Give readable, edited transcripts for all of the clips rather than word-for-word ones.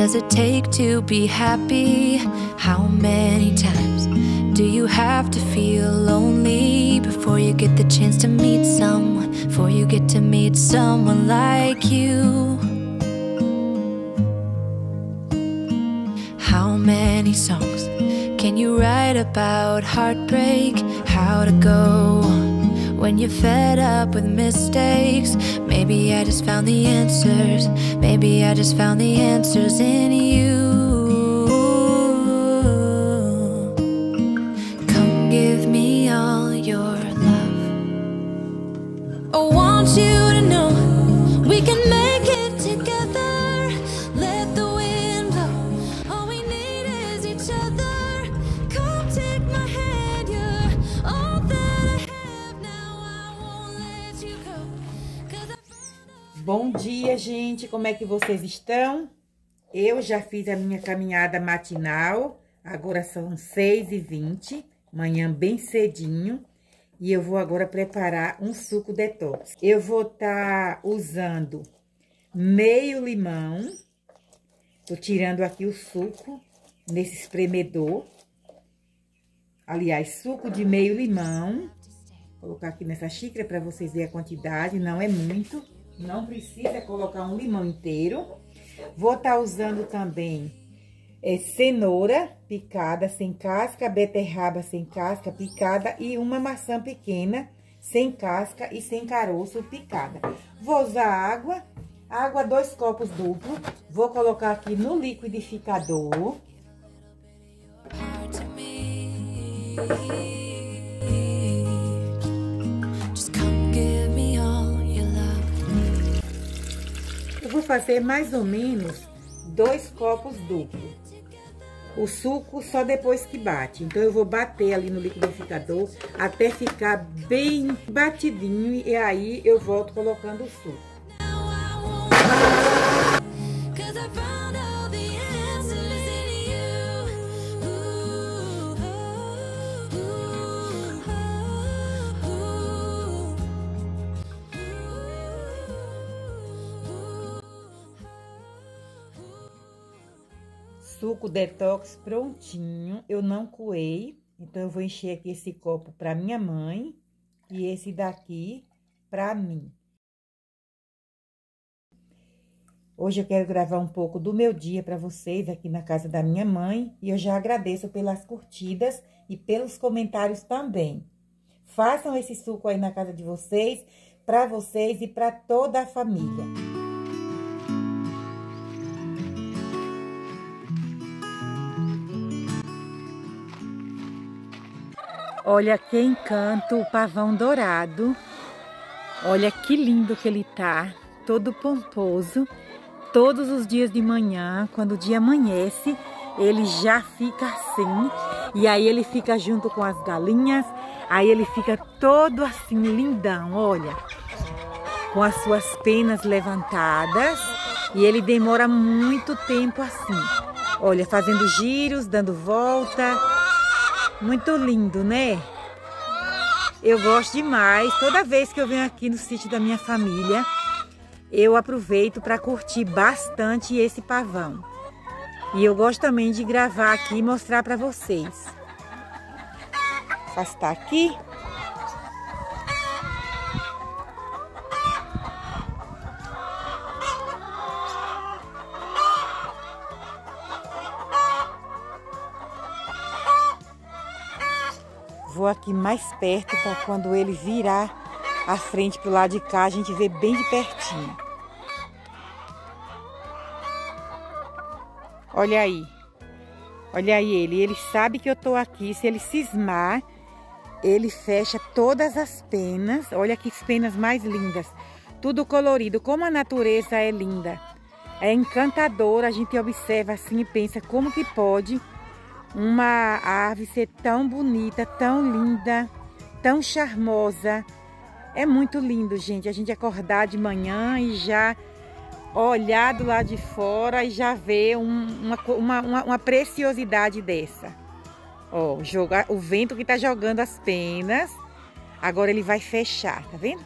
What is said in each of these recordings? does it take to be happy? How many times do you have to feel lonely before you get the chance to meet someone, before you get to meet someone like you? How many songs can you write about heartbreak? How to go on when you're fed up with mistakes? Maybe I just found the answers. Maybe I just found the answers in you. Come give me all your love. I want you to know we can make it together. Let the wind blow. All we need is each other. Come take my hand, you're all that I have now. I won't let you go. Bom dia, gente. Como é que vocês estão? Eu já fiz a minha caminhada matinal. Agora são 6h20, manhã bem cedinho. E eu vou agora preparar um suco detox. Eu vou estar usando meio limão. Tô tirando aqui o suco nesse espremedor. Aliás, suco de meio limão. Vou colocar aqui nessa xícara para vocês verem a quantidade. Não é muito. Não precisa colocar um limão inteiro. Vou estar usando também cenoura picada sem casca, beterraba sem casca picada e uma maçã pequena sem casca e sem caroço picada. Vou usar água 2 copos duplo. Vou colocar aqui no liquidificador. Vou fazer mais ou menos 2 copos duplo. O suco só depois que bate. Então, eu vou bater ali no liquidificador até ficar bem batidinho. E aí, eu volto colocando o suco. Suco detox prontinho, eu não coei, então eu vou encher aqui esse copo para minha mãe e esse daqui para mim. Hoje eu quero gravar um pouco do meu dia para vocês aqui na casa da minha mãe e eu já agradeço pelas curtidas e pelos comentários também. Façam esse suco aí na casa de vocês, para vocês e para toda a família. Olha que encanto o pavão dourado. Olha que lindo que ele tá, todo pomposo. Todos os dias de manhã, quando o dia amanhece, ele já fica assim. E aí ele fica junto com as galinhas, aí ele fica todo assim, lindão, olha. Com as suas penas levantadas e ele demora muito tempo assim. Olha, fazendo giros, dando volta. Muito lindo, né? Eu gosto demais. Toda vez que eu venho aqui no sítio da minha família, eu aproveito para curtir bastante esse pavão. E eu gosto também de gravar aqui e mostrar para vocês. Afastar aqui. Vou aqui mais perto para quando ele virar a frente para o lado de cá, a gente vê bem de pertinho. Olha aí ele. Ele sabe que eu tô aqui. Se ele cismar, ele fecha todas as penas. Olha que penas mais lindas. Tudo colorido. Como a natureza é linda. É encantadora. A gente observa assim e pensa como que pode uma árvore ser tão bonita, tão linda, tão charmosa. É muito lindo, gente. A gente acordar de manhã e já olhar do lado de fora e já ver uma preciosidade dessa. Ó, o vento que tá jogando as penas. Agora ele vai fechar, tá vendo?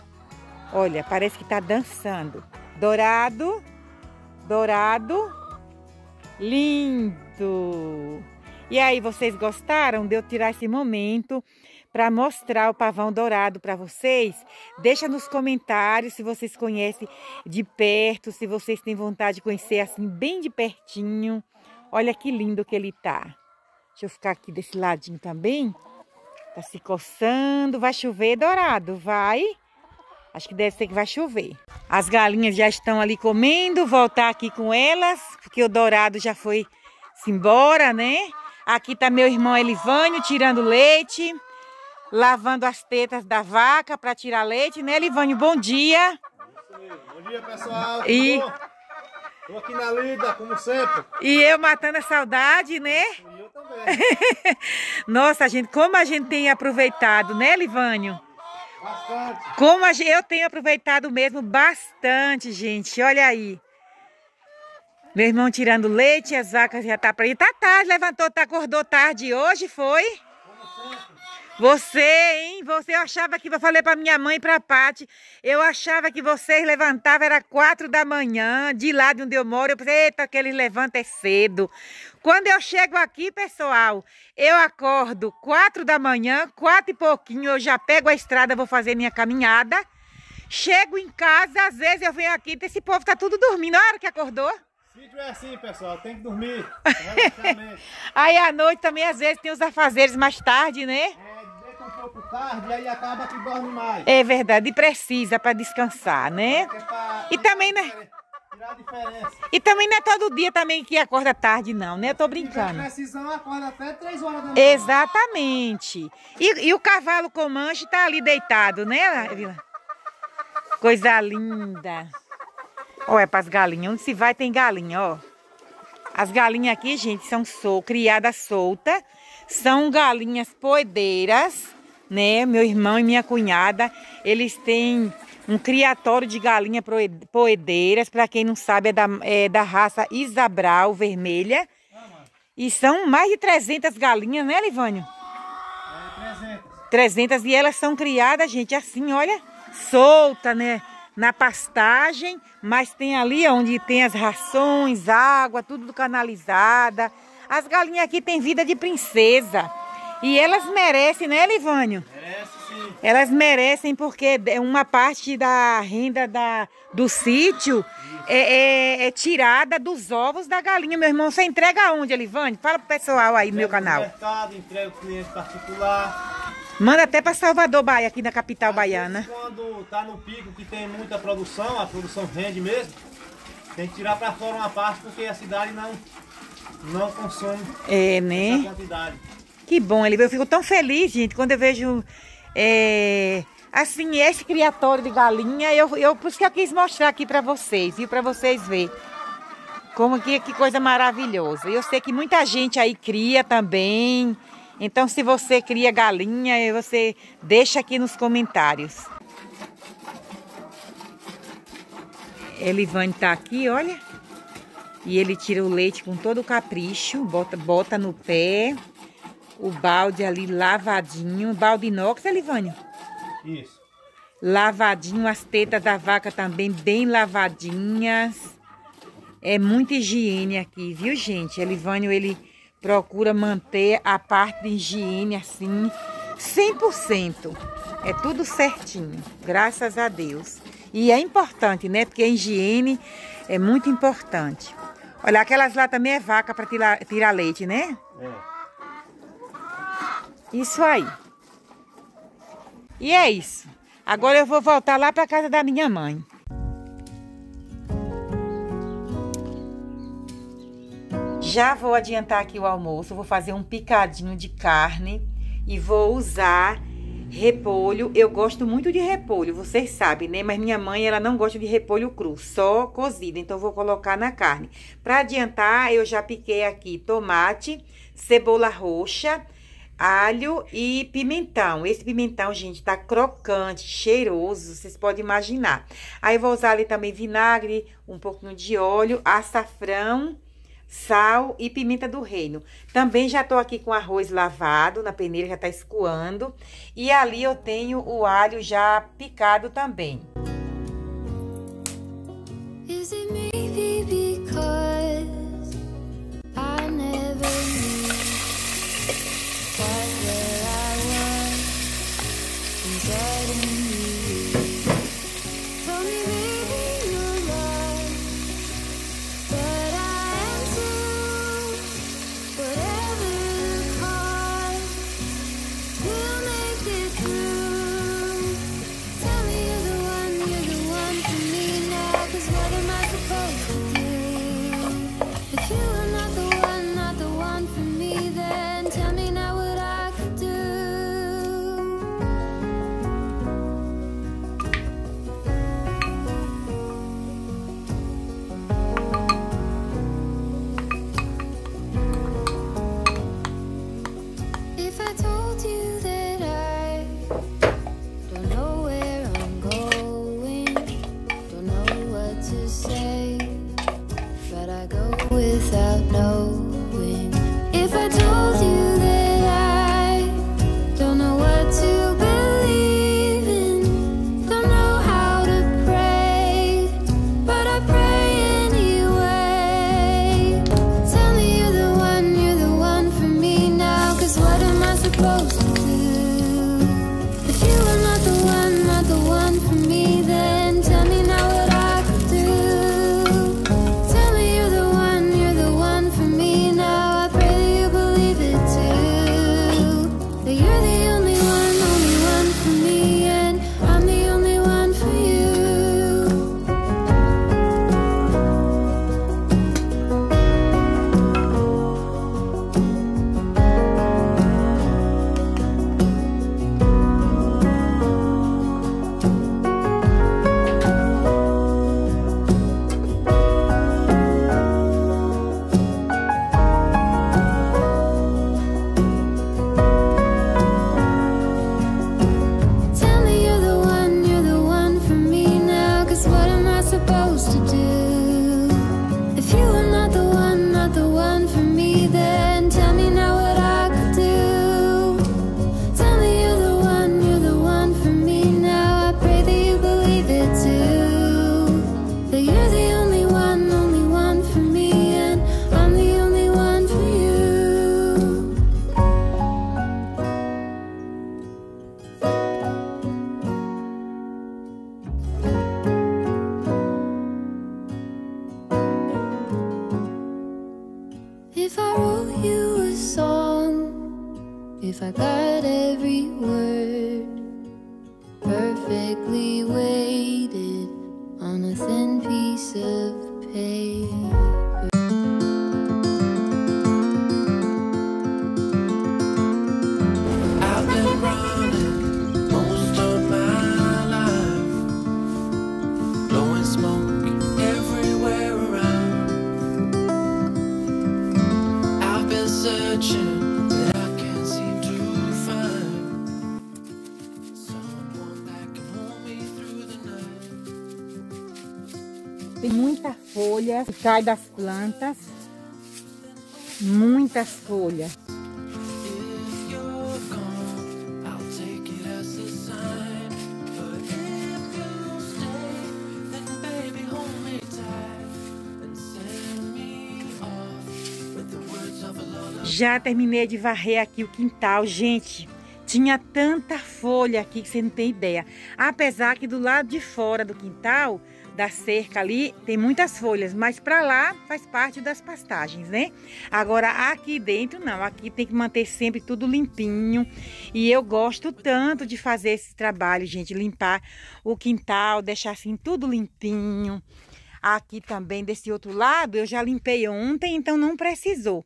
Olha, parece que tá dançando. Dourado, dourado. lindo! E aí, vocês gostaram de eu tirar esse momento para mostrar o pavão dourado para vocês? Deixa nos comentários se vocês conhecem de perto, se vocês têm vontade de conhecer assim bem de pertinho. Olha que lindo que ele tá. Deixa eu ficar aqui desse ladinho também. Tá se coçando. Vai chover, dourado, vai? Acho que deve ser que vai chover. As galinhas já estão ali comendo. Voltar aqui com elas, porque o dourado já foi embora, né? Aqui tá meu irmão Elivânio tirando leite, lavando as tetas da vaca para tirar leite, né, Elivânio? Bom dia! Isso mesmo. Bom dia, pessoal! Tô aqui na lida, como sempre. E eu matando a saudade, né? E eu também. Nossa, gente, como a gente tem aproveitado, né, Elivânio? Bastante. Como eu tenho aproveitado mesmo bastante, gente. Olha aí. Meu irmão tirando leite, as vacas já tá para ir. Tá tarde, levantou, tá, acordou tarde hoje, foi? Você, hein? Você, eu achava que... Eu falei pra minha mãe e pra Paty, eu achava que vocês levantavam, era 4 da manhã, de lá de onde eu moro. Eu pensei, eita, que eles levantam é cedo. Quando eu chego aqui, pessoal, eu acordo 4 da manhã, 4 e pouquinho, eu já pego a estrada, vou fazer minha caminhada. Chego em casa, às vezes eu venho aqui, esse povo tá tudo dormindo, na hora que acordou. Vídeo é assim, pessoal, tem que dormir. Aí à noite também, às vezes, tem os afazeres mais tarde, né? É, deita um pouco tarde, aí acaba que dorme mais. É verdade, e precisa para descansar, né? É pra... E também, né? Tirar a diferença. E também não é todo dia também que acorda tarde, não, né? Eu tô brincando. Se precisão, acorda até 3 horas da manhã. Exatamente. E o cavalo comanche tá ali deitado, né, Vila? Coisa linda. Ó, é para as galinhas. Onde se vai tem galinha, ó. As galinhas aqui, gente, são criadas solta. São galinhas poedeiras, né? Meu irmão e minha cunhada, eles têm um criatório de galinha poedeiras. Para quem não sabe, é da raça Isabral Vermelha. E são mais de 300 galinhas, né, Elivânio? É, 300. E elas são criadas, gente, assim, olha, solta, né? Na pastagem, mas tem ali onde tem as rações, água, tudo canalizada. As galinhas aqui têm vida de princesa. E elas merecem, né, Elivânio? Merece, sim. Elas merecem porque uma parte da renda do sítio é tirada dos ovos da galinha. Meu irmão, você entrega aonde, Elivânio? Fala pro pessoal aí, meu canal. Entrega no mercado, entrega pro cliente particular. Manda até para Salvador, Bahia, aqui na capital baiana. Quando tá no pico que tem muita produção, a produção rende mesmo, tem que tirar para fora uma parte porque a cidade não consome essa quantidade. Que bom, eu fico tão feliz, gente, quando eu vejo assim, esse criatório de galinha, por isso que eu quis mostrar aqui para vocês, viu? Para vocês verem como que coisa maravilhosa. Eu sei que muita gente aí cria também. Então, se você cria galinha, você deixa aqui nos comentários. Elivânio tá aqui, olha. E ele tira o leite com todo o capricho, bota no pé. O balde ali lavadinho. Balde inox, Elivânio? Isso. Lavadinho, as tetas da vaca também bem lavadinhas. É muita higiene aqui, viu, gente? Elivânio, ele... procura manter a parte de higiene assim, 100%. É tudo certinho, graças a Deus. E é importante, né? Porque a higiene é muito importante. Olha, aquelas lá também é vaca para tirar leite, né? É. Isso aí. E é isso. Agora eu vou voltar lá para casa da minha mãe. Já vou adiantar aqui o almoço, vou fazer um picadinho de carne e vou usar repolho. Eu gosto muito de repolho, vocês sabem, né? Mas minha mãe, ela não gosta de repolho cru, só cozido. Então, vou colocar na carne. Para adiantar, eu já piquei aqui tomate, cebola roxa, alho e pimentão. Esse pimentão, gente, tá crocante, cheiroso, vocês podem imaginar. Aí, eu vou usar ali também vinagre, um pouquinho de óleo, açafrão, sal e pimenta do reino. Também já tô aqui com arroz lavado na peneira, já tá escoando. E ali eu tenho o alho já picado também. Is it maybe because if I got every word perfectly weighted on a thin piece of paper? Tem muita folha que cai das plantas, muitas folhas. Já terminei de varrer aqui o quintal, gente. Tinha tanta folha aqui que você não tem ideia. Apesar que do lado de fora do quintal, da cerca ali, tem muitas folhas, mas para lá faz parte das pastagens, né? Agora aqui dentro não, aqui tem que manter sempre tudo limpinho. E eu gosto tanto de fazer esse trabalho, gente, limpar o quintal, deixar assim tudo limpinho. Aqui também desse outro lado eu já limpei ontem, então não precisou.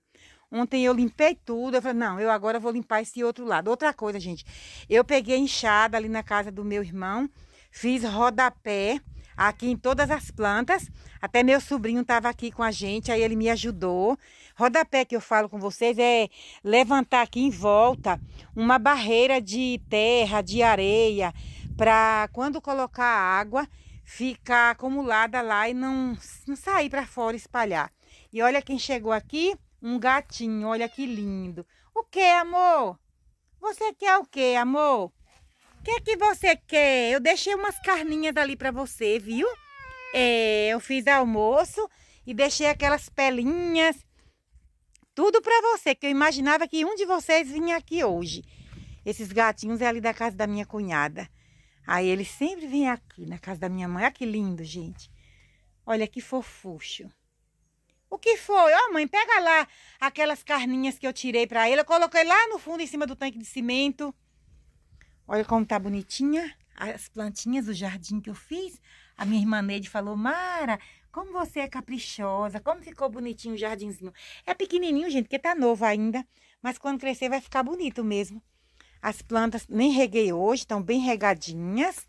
Ontem eu limpei tudo, eu falei, não, eu agora vou limpar esse outro lado. Outra coisa, gente, eu peguei enxada ali na casa do meu irmão, fiz rodapé aqui em todas as plantas, até meu sobrinho estava aqui com a gente, aí ele me ajudou. Rodapé que eu falo com vocês é levantar aqui em volta uma barreira de terra, de areia, para quando colocar água, ficar acumulada lá e não sair para fora espalhar. E olha quem chegou aqui, um gatinho, olha que lindo. O que, amor? Você quer o que, amor? O que você quer? Eu deixei umas carninhas ali pra você, viu? É, eu fiz almoço e deixei aquelas pelinhas, tudo pra você, que eu imaginava que um de vocês vinha aqui hoje. Esses gatinhos é ali da casa da minha cunhada. Aí eles sempre vêm aqui na casa da minha mãe. Olha que lindo, gente. Olha que fofucho. O que foi? Ó, mãe, pega lá aquelas carninhas que eu tirei pra ele. Eu coloquei lá no fundo, em cima do tanque de cimento. Olha como tá bonitinha as plantinhas do jardim que eu fiz. A minha irmã Neide falou, Mara, como você é caprichosa, como ficou bonitinho o jardinzinho. É pequenininho, gente, porque tá novo ainda, mas quando crescer vai ficar bonito mesmo. As plantas nem reguei hoje, estão bem regadinhas.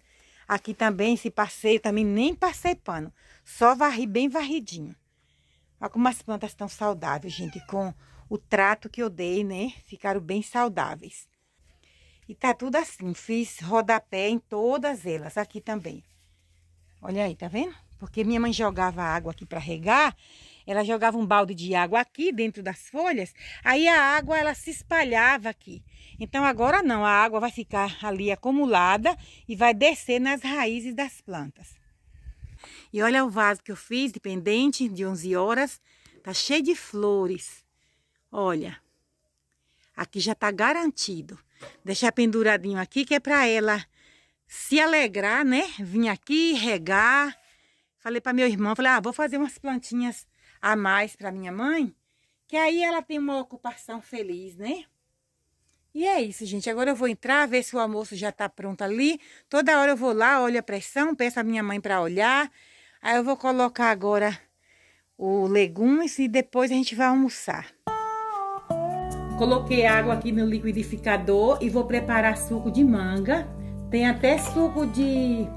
Aqui também, esse passeio, também nem passei pano, só varri bem varridinho. Olha como as plantas estão saudáveis, gente, com o trato que eu dei, né? Ficaram bem saudáveis. E tá tudo assim, fiz rodapé em todas elas, aqui também. Olha aí, tá vendo? Porque minha mãe jogava água aqui para regar, ela jogava um balde de água aqui dentro das folhas, aí a água ela se espalhava aqui. Então agora não, a água vai ficar ali acumulada e vai descer nas raízes das plantas. E olha o vaso que eu fiz de pendente de 11 horas, tá cheio de flores. Olha, aqui já tá garantido. Deixar penduradinho aqui que é para ela se alegrar, né? Vim aqui regar. Falei para meu irmão, falei, vou fazer umas plantinhas a mais para minha mãe, que aí ela tem uma ocupação feliz, né? E é isso, gente. Agora eu vou entrar, ver se o almoço já tá pronto ali. Toda hora eu vou lá, olho a pressão, peço a minha mãe para olhar. Aí eu vou colocar agora o legumes e depois a gente vai almoçar. Coloquei água aqui no liquidificador e vou preparar suco de manga. Tem até suco de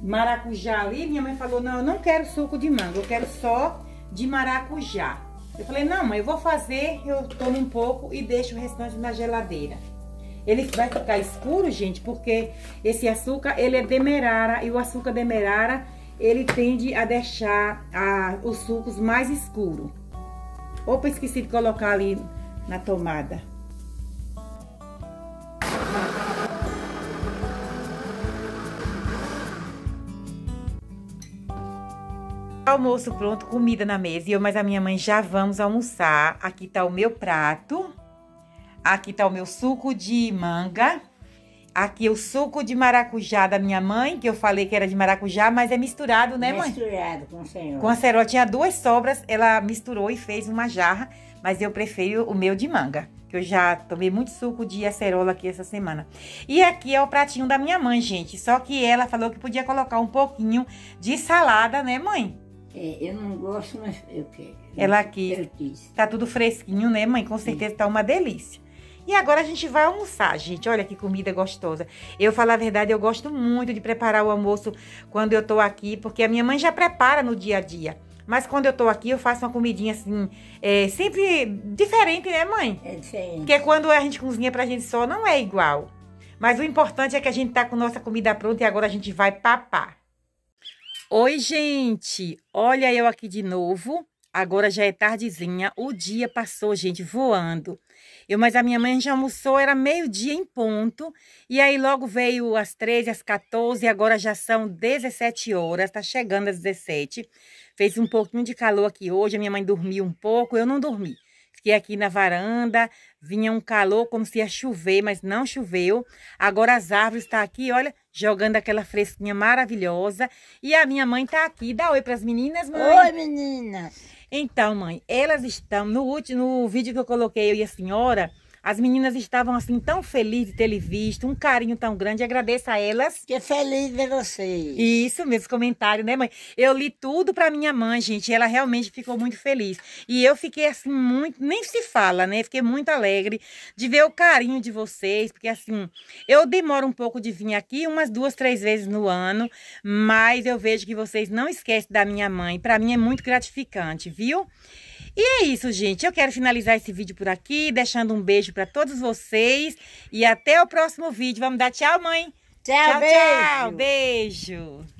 maracujá ali. Minha mãe falou, não, eu não quero suco de manga, eu quero só de maracujá. Eu falei, não, mãe, eu vou fazer, eu tomo um pouco e deixo o restante na geladeira. Ele vai ficar escuro, gente, porque esse açúcar, ele é demerara. E o açúcar demerara, ele tende a deixar os sucos mais escuros. Opa, esqueci de colocar ali na tomada. Almoço pronto, comida na mesa. E eu mais a minha mãe já vamos almoçar. Aqui tá o meu prato. Aqui tá o meu suco de manga. Aqui o suco de maracujá da minha mãe, que eu falei que era de maracujá, mas é misturado, né, mãe? Misturado com senhor. Com a senhora. Tinha duas sobras, ela misturou e fez uma jarra, mas eu prefiro o meu de manga, que porque eu já tomei muito suco de acerola aqui essa semana. E aqui é o pratinho da minha mãe, gente. Só que ela falou que podia colocar um pouquinho de salada, né, mãe? É, eu não gosto, mas eu quero. Ela aqui tá tudo fresquinho, né, mãe? Com certeza tá uma delícia. E agora a gente vai almoçar, gente. Olha que comida gostosa. Eu, falar a verdade, eu gosto muito de preparar o almoço quando eu tô aqui, porque a minha mãe já prepara no dia a dia. Mas quando eu tô aqui, eu faço uma comidinha assim, sempre diferente, né, mãe? É diferente. Porque quando a gente cozinha pra gente só, não é igual. Mas o importante é que a gente tá com nossa comida pronta e agora a gente vai papar. Oi, gente! Olha eu aqui de novo. Agora já é tardezinha, o dia passou, gente, voando. Mas a minha mãe já almoçou, era meio-dia em ponto. E aí logo veio às 13, às 14, agora já são 17 horas, tá chegando às 17. Fez um pouquinho de calor aqui hoje, a minha mãe dormiu um pouco, eu não dormi. Fiquei aqui na varanda, vinha um calor como se ia chover, mas não choveu. Agora as árvores estão aqui, olha, jogando aquela fresquinha maravilhosa. E a minha mãe tá aqui, dá oi pras meninas, mãe. Oi, meninas! Então, mãe, elas estão... No vídeo que eu coloquei, eu e a senhora, as meninas estavam, assim, tão felizes de ter lhe visto, um carinho tão grande. Agradeço a elas. Que feliz de vocês. Isso mesmo, comentário, né, mãe? Eu li tudo pra minha mãe, gente, e ela realmente ficou muito feliz. E eu fiquei, assim, muito... Nem se fala, né? Fiquei muito alegre de ver o carinho de vocês, porque, assim, eu demoro um pouco de vir aqui, umas 2, 3 vezes no ano, mas eu vejo que vocês não esquecem da minha mãe. Pra mim é muito gratificante, viu? E é isso, gente. Eu quero finalizar esse vídeo por aqui, deixando um beijo para todos vocês. E até o próximo vídeo. Vamos dar tchau, mãe? Tchau, tchau. Beijo.